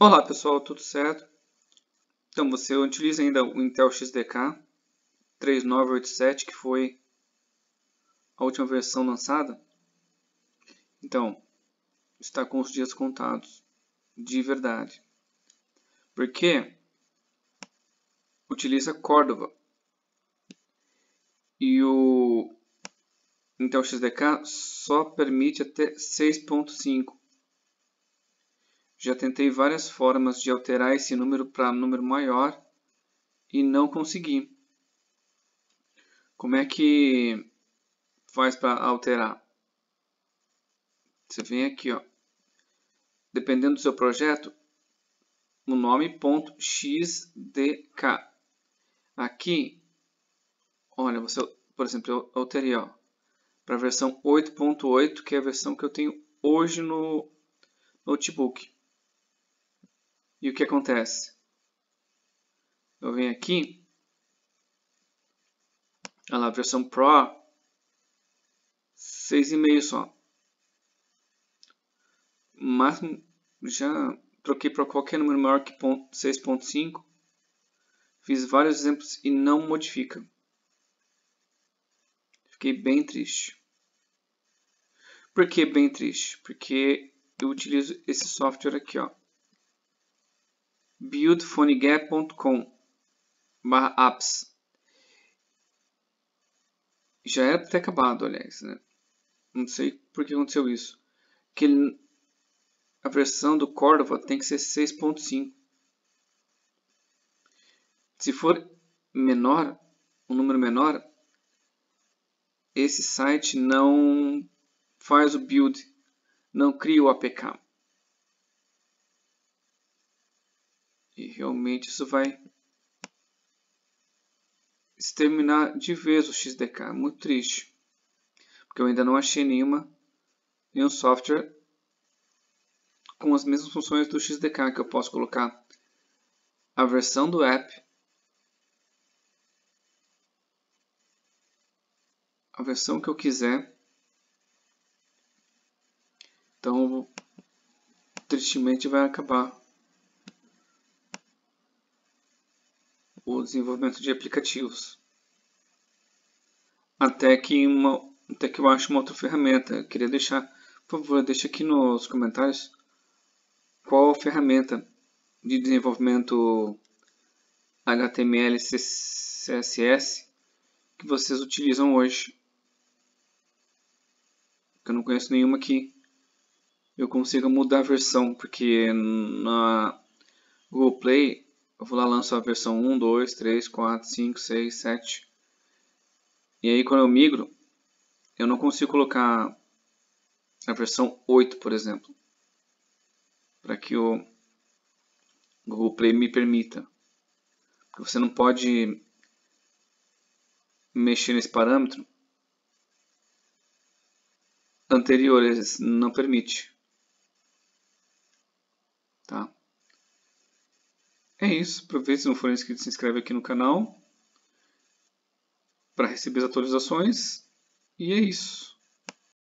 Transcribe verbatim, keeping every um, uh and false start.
Olá pessoal, tudo certo? Então você utiliza ainda o Intel X D K três nove oito sete, que foi a última versão lançada. Então, está com os dias contados, de verdade. Porque utiliza Cordova. E o Intel X D K só permite até seis ponto cinco. Já tentei várias formas de alterar esse número para um número maior e não consegui. Como é que faz para alterar? Você vem aqui, ó. Dependendo do seu projeto, o nome .xdk. Aqui, olha, você, por exemplo, eu alterei, ó, para a versão oito ponto oito, que é a versão que eu tenho hoje no notebook. E o que acontece? Eu venho aqui, olha lá, versão Pro, seis vírgula cinco só. Mas já troquei para qualquer número maior que seis ponto cinco. Fiz vários exemplos e não modifica. Fiquei bem triste. Por que bem triste? Porque eu utilizo esse software aqui, ó. build phonegap ponto com barra apps. Já era para ter acabado, aliás, né? Não sei por que aconteceu isso. Que ele, a versão do Cordova tem que ser seis ponto cinco. Se for menor, um número menor, esse site não faz o build, não cria o A P K. E realmente isso vai exterminar de vez o X D K. Muito triste. Porque eu ainda não achei nenhuma, nenhum software com as mesmas funções do X D K. Que eu posso colocar a versão do app, a versão que eu quiser. Então, tristemente vai acabar o desenvolvimento de aplicativos, até que, uma, até que eu ache uma outra ferramenta. Eu queria deixar, por favor, deixa aqui nos comentários qual ferramenta de desenvolvimento H T M L e C S S que vocês utilizam hoje, porque eu não conheço nenhuma que eu consiga mudar a versão, porque na Google Play eu vou lá, lanço a versão um, dois, três, quatro, cinco, seis, sete. E aí quando eu migro, eu não consigo colocar a versão oito, por exemplo, para que o Google Play me permita. Porque você não pode mexer nesse parâmetro anterior, não permite. Tá? É isso, aproveite, se não for inscrito, se inscreve aqui no canal para receber as atualizações, e é isso.